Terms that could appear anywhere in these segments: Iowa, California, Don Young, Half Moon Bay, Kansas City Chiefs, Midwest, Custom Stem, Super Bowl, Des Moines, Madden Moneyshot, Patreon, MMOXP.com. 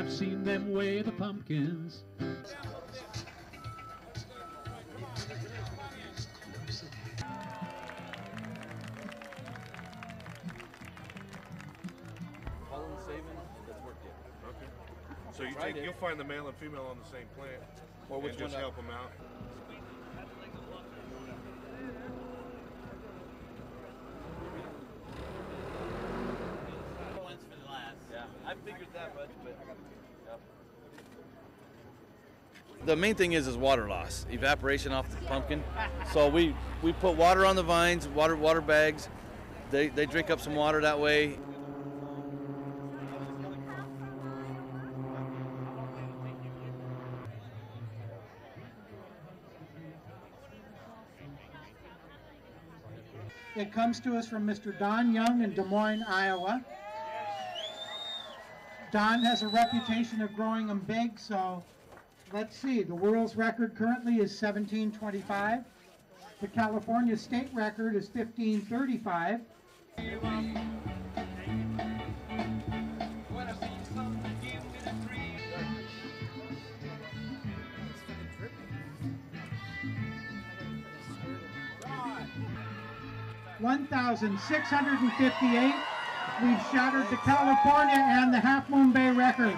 I've seen them weigh the pumpkins. Pollen saving, that's worked yet. Okay. So you take, you'll find the male and female on the same plant, or would you just help them out? I figured that much, but yeah. The main thing is water loss, evaporation off the pumpkin. So we put water on the vines, water bags. They drink up some water that way. It comes to us from Mr. Don Young in Des Moines, Iowa. Don has a reputation of growing them big, so let's see. The world's record currently is 1725. The California state record is 1535. $1,658. We've shattered the California and the Half Moon Bay record.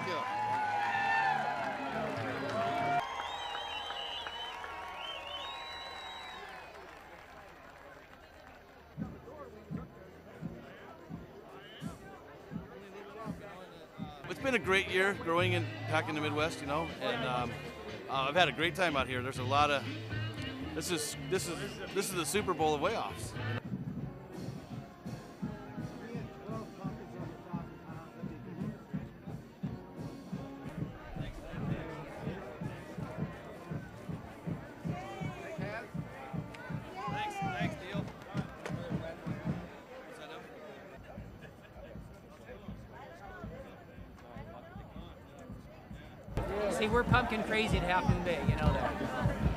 It's been a great year growing and back in the Midwest, you know, and I've had a great time out here. There's a lot of this is the Super Bowl of way-offs. See, we're pumpkin crazy at Half Moon Bay, you know that.